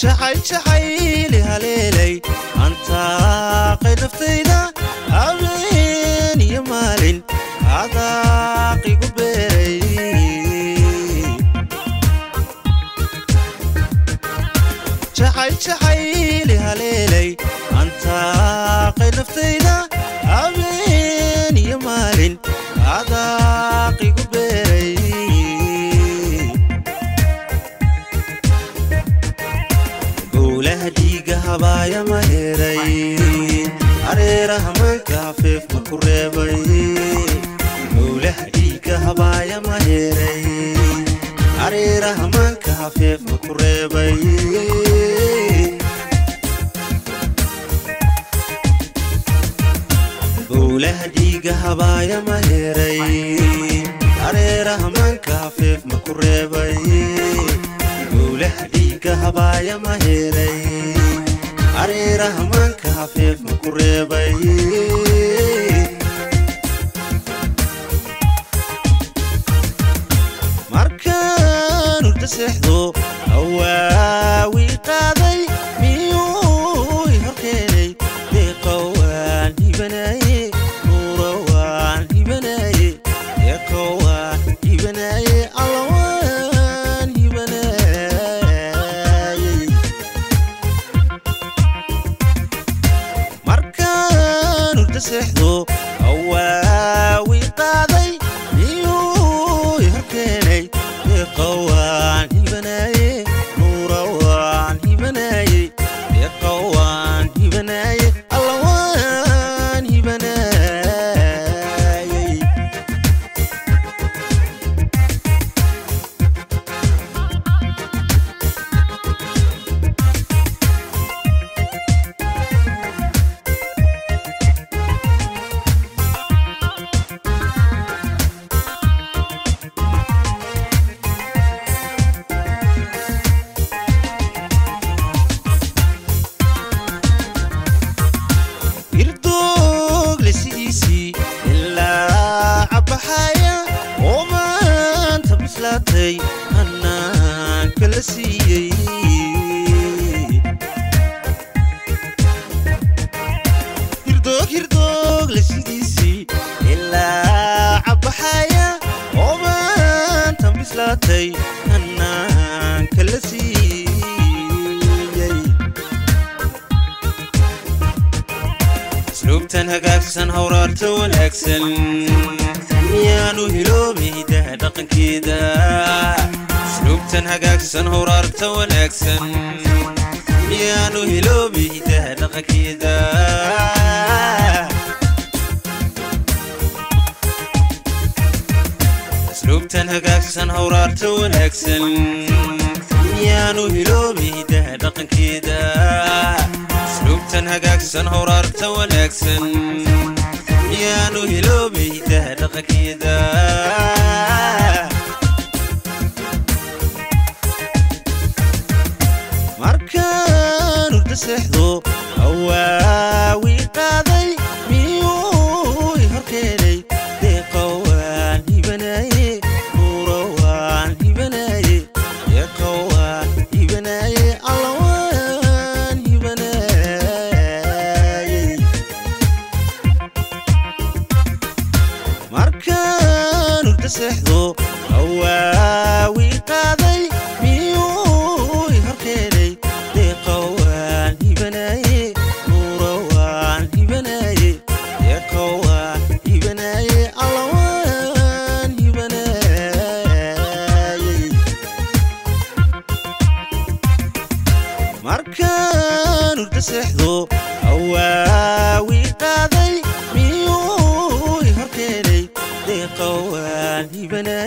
شحي شحي لها ليلي أنت قد فتينا أبين يمالين عذاقي قبيري شحي شحي لها ليلي أنت قد فتينا أبين يمالين عذاقي قبيري بايا ما هيري أريرا هم كافيف مكربي موله ديك هبايا ما هيري أريرا هم كافيف مكربي موله ديك هبايا ما هيري أريرا هم كافيف مكربي موله ديك هبايا ما هيري أري رحمن كافيف مكربي مركان وتسحدو هواوي قاضي ميوي هركيني لقوان بناي نوروان بناي لقوان بناي سحدو هواوي قاضي ميوي هركيني لقوان بناي نوروان بناي لقوان بناي اللوان بناي أنا كلسي هردوغ هردوغ لسيديسي إلا عبحايا ومن تنبس لاتي أنا كلسي سلوب تنهقاك سنهورارت والأكسل ميانو هلو ميده دقن كده سلوب تنهقاك سنهورارت والأكسل ميانو هلو ميده دقن كده سلوب تنهقاك سنهورارت والأكسل ميانو هلو ميده دقن كده سلوب تنهقاك سنهورارت والأكسل ميانو هلو ميده دقن كده مركان وتسحدو هواوي قاضي ميوي هركيني لقوان بناي نوروان بناي لقوان بناي سحدو هواوي قاضي ميوي هركيني لقوان بناي نوروان بناي لقوان بناي اللوان بناي مركان وتسحدو هواوي قاضي ميوي هركيني لقوان بناي